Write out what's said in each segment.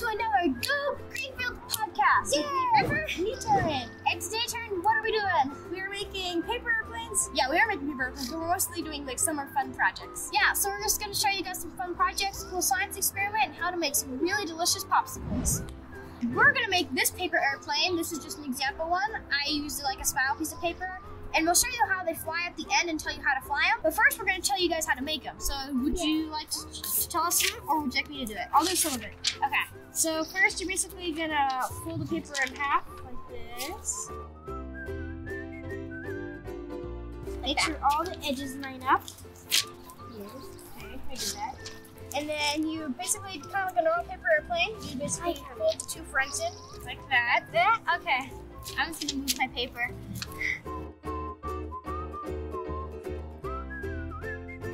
welcome to another Go Greenfield podcast. Yay! With River and Terran. And today, Terran, what are we doing? We are making paper airplanes. Yeah, we are making paper airplanes, but we're mostly doing like summer fun projects. Yeah, so we're just going to show you guys some fun projects, cool science experiment, and how to make some really delicious popsicles. We're going to make this paper airplane. This is just an example one. I used like a spiral piece of paper. And we'll show you how they fly at the end and tell you how to fly them. But first, we're going to tell you guys how to make them. So would you like to tell us some, or would you like me to do it? I'll do some of it. Okay. So first, you're basically going to fold the paper in half like this. Make sure all the edges line up. Yes. Okay, I did that. And then you basically, kind of like a normal paper airplane, you basically fold the two fronts in like that. Okay. I'm just going to move my paper.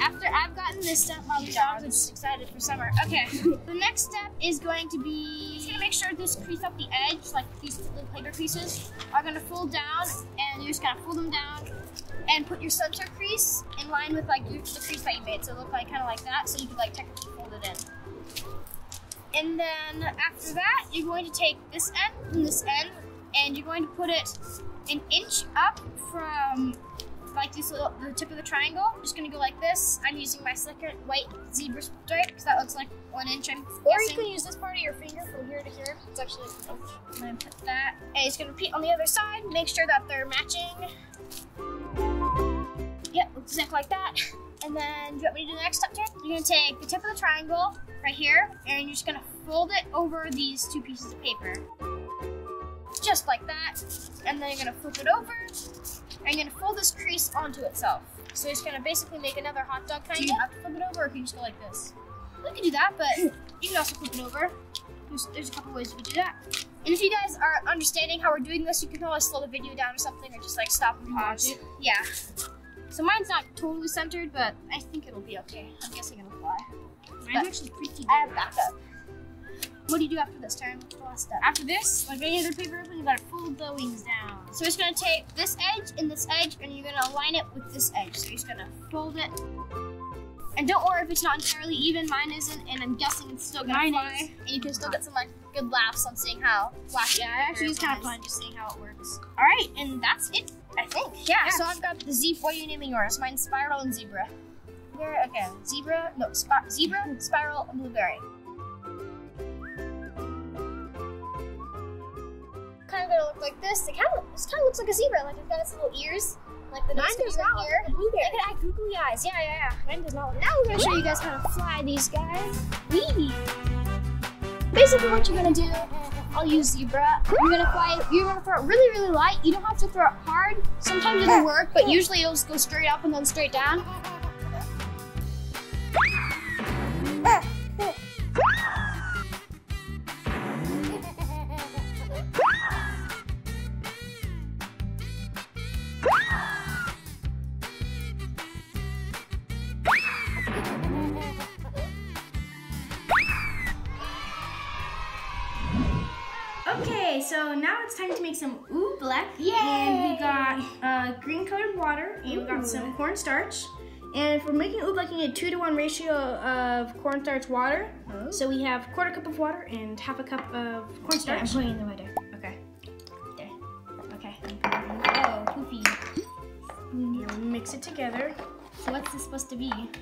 After I've gotten this stuff, my dogs are just excited for summer. Okay, the next step is going to be just gonna make sure this crease up the edge, like these little paper creases are gonna fold down, and you're just gonna fold them down and put your center crease in line with like the crease that you made, so it look like kind of like that, so you can like technically fold it in. And then after that, you're going to take this end and this end, and you're going to put it an inch up from like this little, the tip of the triangle. I'm just gonna go like this. I'm using my second white zebra stripe because that looks like 1 inch. I'm guessing. Or you can use this part of your finger from here to here. It's actually an inch. I'm gonna put that. And it's gonna repeat on the other side. Make sure that they're matching. Yep, looks exactly like that. And then, do you want me to do the next step, Jen? You're gonna take the tip of the triangle right here, and you're just gonna fold it over these two pieces of paper. Just like that. And then you're gonna flip it over. And you're gonna fold this crease onto itself. So you're just gonna basically make another hot dog kind of. Do you have to flip it over, or can you just go like this? We can do that, but you can also flip it over. There's a couple ways you can do that. And if you guys are understanding how we're doing this, you can always slow the video down or something, or just like stop and pause. Yeah. So mine's not totally centered, but I think it'll be okay. I'm guessing it'll fly. Mine's actually pretty good. I have backup. What do you do after this, Terran? What's the last step? After this, like any other paper airplane, you gotta fold the wings down. So we're just gonna take this edge and this edge, and you're gonna align it with this edge. So you're just gonna fold it. And don't worry if it's not entirely even. Mine isn't, and I'm guessing it's still gonna fly. And you can still get some like good laughs on seeing how flashy. Yeah, it actually is kind of fun just seeing how it works. All right, and that's it, I think. Yeah. So I've got the zebra. What are you naming yours? Mine's spiral and zebra. Blueberry again. Zebra. No, zebra, spiral, and blueberry. Gonna look like this. It kind of looks like a zebra. Like it's got its little ears. Like the nose goes right here. Look at that googly eyes. Yeah. Mine does not look. Now we're gonna show you guys how to fly these guys. Wee. Basically, what you're gonna do, I'll use zebra. You're gonna fly. You're gonna throw it really, really light. You don't have to throw it hard. Sometimes it'll work, but usually it'll just go straight up and then straight down. Okay, so now it's time to make some oobleck. Yay! And we got green coated water, and we got some cornstarch. And for making oobleck, you need a 2-to-1 ratio of cornstarch water. Oh. So we have 1/4 cup of water and 1/2 cup of cornstarch. Yeah, I'm putting it in the water. Okay. There. Okay. Oh, poofy. You mix it together. So what's this supposed to be? It's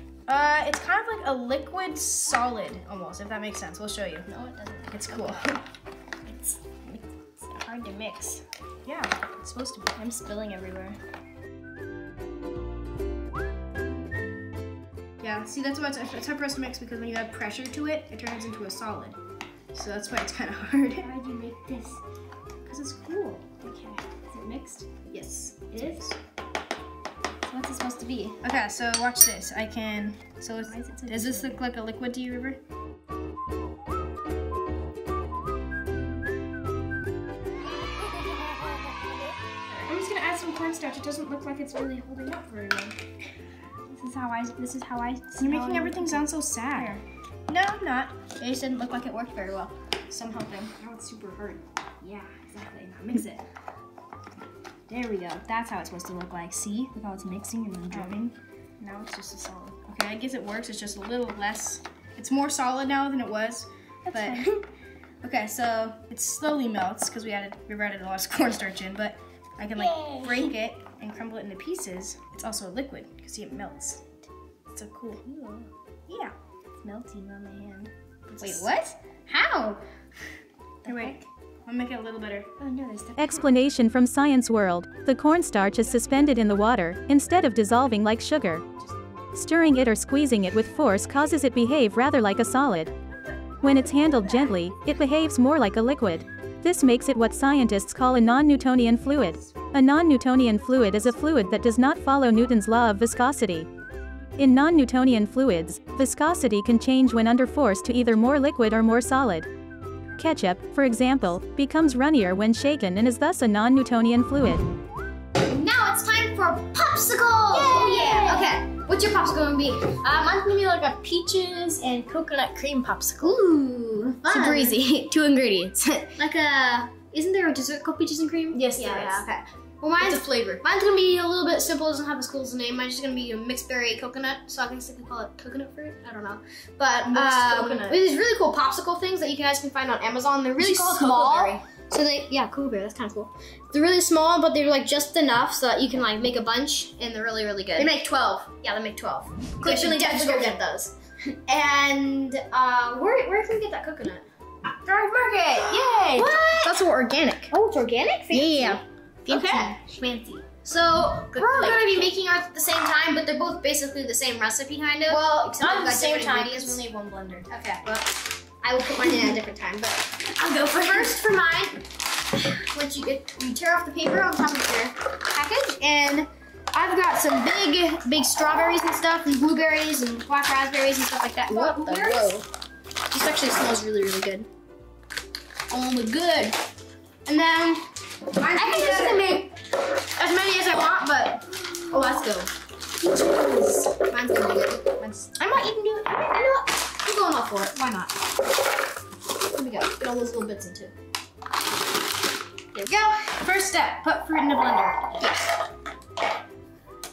kind of like a liquid solid, almost, if that makes sense. We'll show you. No, it doesn't. It's cool. It's hard to mix. Yeah, it's supposed to be. I'm spilling everywhere. Yeah, see, that's why it's hard for us to mix, because when you add pressure to it, it turns into a solid. So that's why it's kind of hard. Why'd you make this? Because it's cool. Okay. Is it mixed? Yes. It is? What's it supposed to be? Okay, so watch this. I can. So it's, does this look like a liquid to you, River? I'm just gonna add some cornstarch. It doesn't look like it's really holding up very well. This is how I. You're making everything sound so sad. No, I'm not. It just didn't look like it worked very well. Somehow. Now it's super hard. Yeah, exactly. Now mix it. There we go. That's how it's supposed to look like. See? Look how it's mixing and then dripping. Now it's just a solid. Okay, I guess it works. It's just a little less. It's more solid now than it was. That's but Okay, so it slowly melts because we added a lot of cornstarch in, but I can like break it and crumble it into pieces. It's also a liquid because see, it melts. It's so cool. Ew. Yeah. It's melting on my hand. Wait, what? How? Here, wait. I'll make it a little better. Oh, no, there's stuff. Explanation from Science World. The cornstarch is suspended in the water instead of dissolving like sugar. Stirring it or squeezing it with force causes it to behave rather like a solid. When it's handled gently, it behaves more like a liquid. This makes it what scientists call a non-Newtonian fluid. A non-Newtonian fluid is a fluid that does not follow Newton's law of viscosity. In non-Newtonian fluids, viscosity can change when under force to either more liquid or more solid. Ketchup, for example, becomes runnier when shaken and is thus a non-Newtonian fluid. Now it's time for popsicles! Yay! Oh yeah! Okay, what's your popsicle gonna be? Mine's gonna be like a peaches and coconut cream popsicle. Ooh, fun. Super easy. 2 ingredients. Like a, isn't there a dessert called peaches and cream? Yes, yeah, there is. Yeah, okay. Well, mine's a flavor. Mine's gonna be a little bit simple. Doesn't have as cool as the name. Mine's just gonna be a mixed berry coconut. So I guess they can call it coconut fruit. I don't know. But these really cool popsicle things that you guys can find on Amazon. They're really small. So they, yeah, Cool Bear. That's kind of cool. They're really small, but they're like just enough so that you can like make a bunch, and they're really, really good. They make 12. Yeah, they make 12. Click in the description. Go get those. And where can we get that coconut? Thrive Market. Yay! What? That's all organic. Oh, it's organic. Fancy. Yeah. Okay. Fancy. So we're all gonna be making ours at the same time, but they're both basically the same recipe, kind of. Well, except not at the same time because we only have one blender. Okay. Well, I will put mine in at a different time, but I'll go first for mine. Once you tear off the paper on top of your package, and I've got some big strawberries and stuff, and blueberries and black raspberries and stuff like that. What the whoa? This actually smells really, really good. Oh my good. And then. I think I'm gonna make as many as I want, but oh, let's go. Peaches. Mine's gonna be good. I might even do it. I know. I'm going all for it. Why not? Here we go. Get all those little bits into it. There we go. First step: put fruit in a blender. Yes.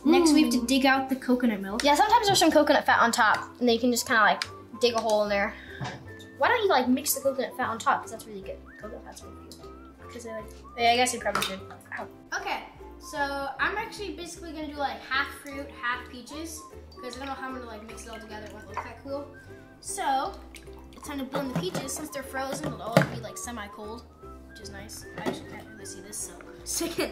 Next, we have to dig out the coconut milk. Yeah, sometimes there's some coconut fat on top, and then you can just kind of like dig a hole in there. Why don't you like mix the coconut fat on top? Because that's really good. Coconut fat's really good. Yeah, I guess you probably should. Ow. Okay, so I'm actually basically gonna do like half fruit, half peaches, because I don't know how I'm gonna like mix it all together. It won't look that cool. So it's time to blend the peaches. Since they're frozen, it'll always be like semi-cold, which is nice. I actually can't really see this, so stick it.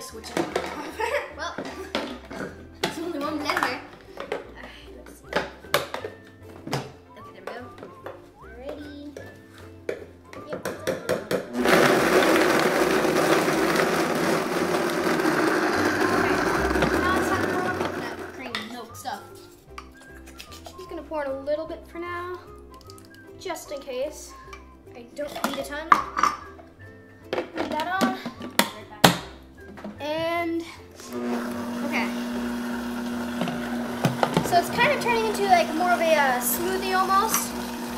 Switch it over. Well, there's only one blender. Let's see. Okay, there we go. Ready. Yep. Okay, now it's time to pour up that cream milk stuff. I'm just gonna pour in a little bit for now, just in case. I don't need a ton. Put that on. And, okay. So it's kind of turning into like more of a smoothie almost.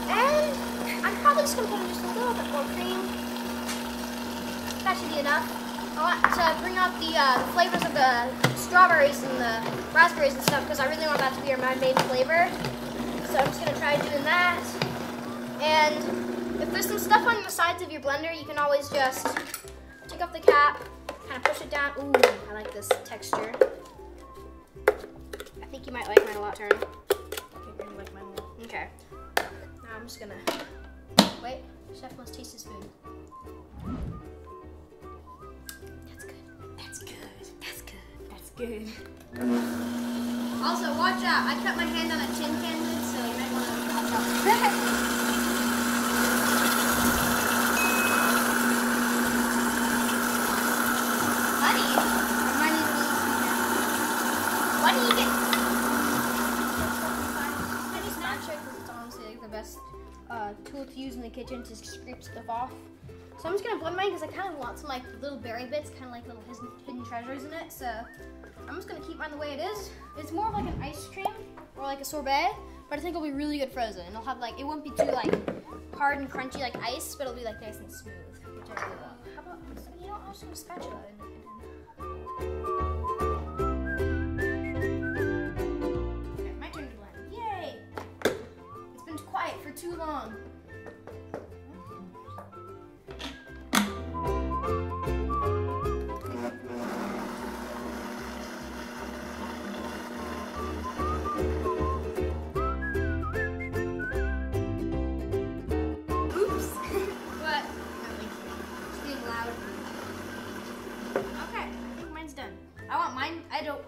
And I'm probably just gonna put in just a little bit more cream. That should be enough. I want to bring out the flavors of the strawberries and the raspberries and stuff because I really want that to be my main flavor. So I'm just gonna try doing that. And if there's some stuff on the sides of your blender, you can always just take off the cap. Kind of push it down. Ooh, I like this texture. I think you might like mine a lot, Terran. Okay, you like mine a lot. Okay. Now I'm just gonna wait. Chef must taste his food. That's good. That's good. That's good. That's good. Also, watch out! I cut my hand on a tin can lid, so you might want to watch out. To use in the kitchen to scrape stuff off. So I'm just gonna blend mine because I kind of want some like little berry bits, kind of like little hidden treasures in it. So I'm just gonna keep mine the way it is. It's more of like an ice cream or like a sorbet, but I think it'll be really good frozen. And it'll have like, it won't be too like hard and crunchy like ice, but it'll be like nice and smooth, which I really love. How about, you know, I'll just do a spatula and okay, my turn to blend. Yay! It's been quiet for too long.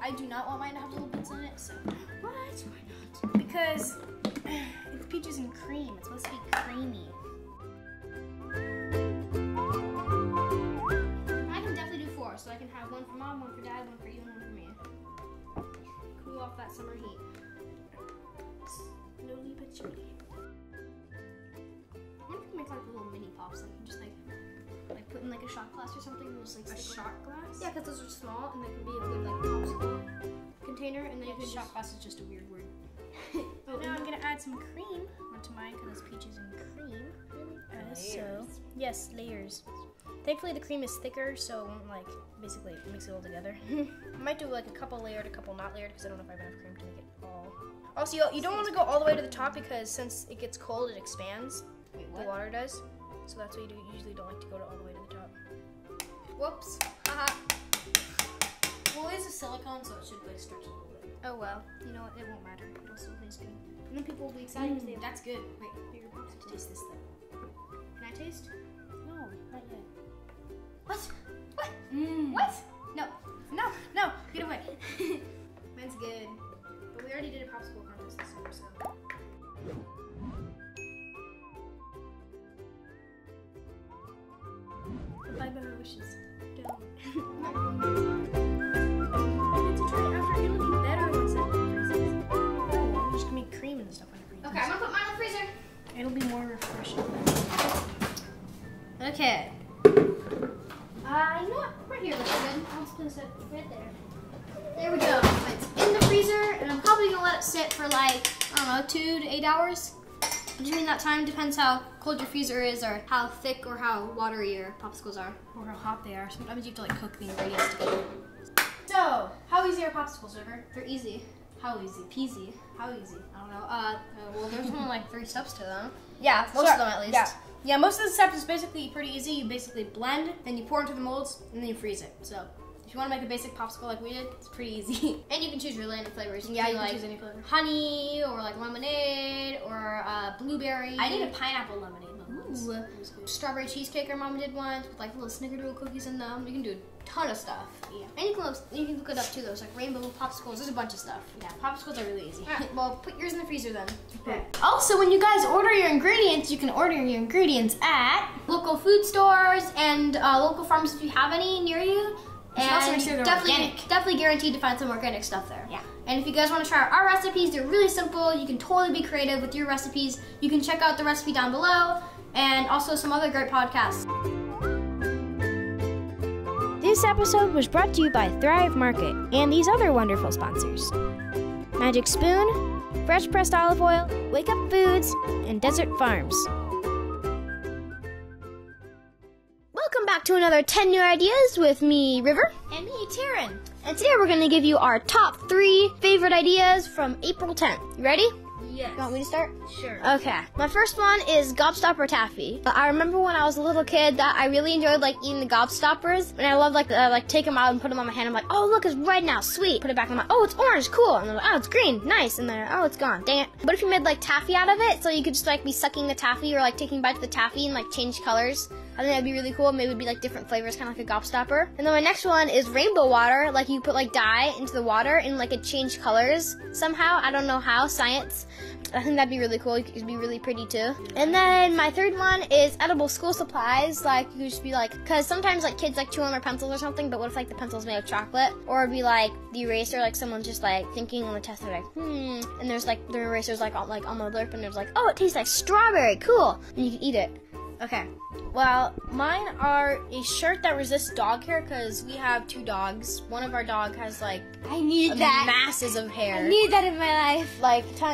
I do not want mine to have little bits in it, so what? Why not? Because it's peaches and cream. It's supposed to be creamy. I can definitely do four, so I can have one for mom, one for dad, one for you, and one for me. Cool off that summer heat. Slowly but surely. I wonder if we can make like little mini pops, like just like put in like a shot glass or something, and just like a shot glass. Yeah, because those are small and they can be a good like popsicle container, and then you can shot glass is just a weird word. But now I'm gonna add some cream onto mine because it's peaches and cream. So yes, layers. Thankfully the cream is thicker, so it won't like basically mix it all together. I might do like a couple layered, a couple not layered, because I don't know if I have enough cream to make it all. Also, you don't want to go all the way to the top because since it gets cold, it expands. Wait, what? The water does. So that's why you usually don't like to go all the way to the top. Whoops. Haha. Well, it is a silicone, so it should like stretch a little bit. Oh well. You know what? It won't matter. It'll still taste good. And then people will be excited because they. That's good. Wait, bigger box to taste this though. Can I taste? No, not yet. What? What? Mm. What? No. No. No. Get away. Mine's good. But we already did a popsicle contest this summer, so. Bye by my wishes. Don't. It's a try after it'll be better once that freezes. Oh, just make cream and stuff in the freezer. Okay, I'm gonna put mine in the freezer. It'll be more refreshing. Okay. You know what? Right here looks good. I'll just place it right there. There we go. It's in the freezer, and I'm probably gonna let it sit for like, I don't know, 2 to 8 hours. During that time, depends how cold your freezer is or how thick or how watery your popsicles are. Or how hot they are. Sometimes you have to like cook the ingredients together. So, how easy are popsicles, River? They're easy. How easy? Peasy. How easy? I don't know. Well, there's only like 3 steps to them. Yeah, most of them at least. Yeah, most of the steps is basically pretty easy. You basically blend, then you pour into the molds, and then you freeze it. So, if you want to make a basic popsicle like we did, it's pretty easy. And you can choose your random flavors. You yeah, you can like choose any flavor. Honey, or like lemonade, or blueberry. I did a pineapple lemonade. Ooh. Strawberry cheesecake our mama did once with like little snickerdoodle cookies in them. You can do a ton of stuff. Yeah. And you can look it up too. There's like rainbow popsicles. There's a bunch of stuff. Yeah, popsicles are really easy. All right, well, put yours in the freezer then. Okay. Also, when you guys order your ingredients, you can order your ingredients at local food stores and local farms if you have any near you. And sure definitely guaranteed to find some organic stuff there. Yeah. And if you guys want to try our recipes, they're really simple. You can totally be creative with your recipes. You can check out the recipe down below and also some other great podcasts. This episode was brought to you by Thrive Market and these other wonderful sponsors. Magic Spoon, Fresh Pressed Olive Oil, Wake Up Foods, and Desert Farms. Back to another 10 new ideas with me, River. And me, Terran. And today we're going to give you our top 3 favorite ideas from April 10th. You ready? Yes. You want me to start? Sure. Okay. My first one is Gobstopper Taffy. I remember when I was a little kid that I really enjoyed like eating the gobstoppers, and I loved like take them out and put them on my hand. I'm like, oh look, it's red now, sweet. Put it back, I'm like, oh it's orange, cool. And I'm like, oh it's green, nice. And then oh it's gone, dang it. But if you made like taffy out of it, so you could just like be sucking the taffy or like taking bites of the taffy and like change colors. I think that'd be really cool. Maybe it'd be like different flavors, kind of like a gobstopper. And then my next one is rainbow water. Like you put like dye into the water and like it changed colors somehow. I don't know how, science. I think that'd be really cool. It'd be really pretty too. And then my third one is edible school supplies. Like you could just be like, cause sometimes like kids like chew on their pencils or something, but what if like the pencil's made of chocolate? Or it'd be like the eraser, like someone's just like thinking on the test, they're like, and there's like the eraser's like on the lip, and there's like, oh, it tastes like strawberry, cool. And you can eat it. Okay, well, mine are a shirt that resists dog hair because we have two dogs. One of our dog has like masses of hair. I need that in my life.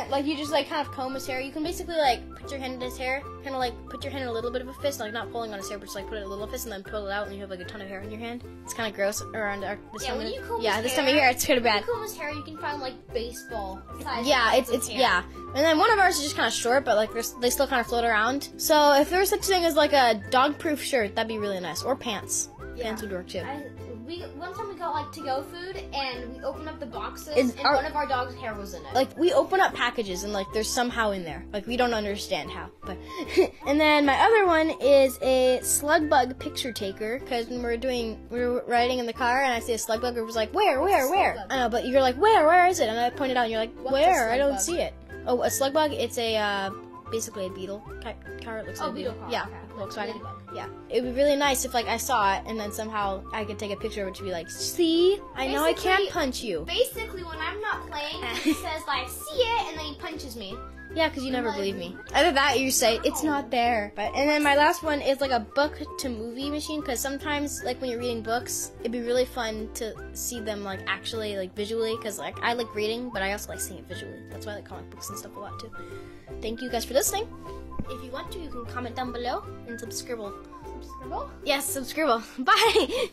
Like you just like kind of comb his hair. You can basically like put your hand in his hair, kind of like put your hand in a little bit of a fist, like not pulling on his hair, but just like put it in a little fist and then pull it out, and you have like a ton of hair on your hand. It's kind of gross around this time. Yeah, when you comb his hair. Yeah, this time of year it's kind of bad. When you comb his hair, you can find like baseball size. Yeah, it's hair. Yeah. And then one of ours is just kind of short, but like they still kind of float around. So if there was such a thing as like a dog-proof shirt, that'd be really nice. Or pants. Yeah. Pants would work too. One time we got like to-go food, and we opened up the boxes, and one of our dog's hair was in it. Like we open up packages, and like there's somehow in there. Like we don't understand how. But and then my other one is a slug bug picture taker, because when we were riding in the car, and I see a slug bug, it was like where? I know, but you're like where is it? And I pointed out, and you're like where? I don't see it. Oh, a slug bug. It's a basically a beetle type car. It looks like a beetle car. Yeah, Volkswagen. Yeah, it would be really nice if like I saw it and then somehow I could take a picture, which would be like, see, I know I can't punch you. Basically, when I'm not playing, he says like, see it, and then he punches me. Yeah, because you never believe me. Either that or you say, it's not there. And then my last one is like a book-to-movie machine, because sometimes, like, when you're reading books, it'd be really fun to see them, like, actually, like, visually, because, like, I like reading, but I also like seeing it visually. That's why I like comic books and stuff a lot, too. Thank you guys for listening. If you want to, you can comment down below and subscribe. Yes, subscribe. Bye!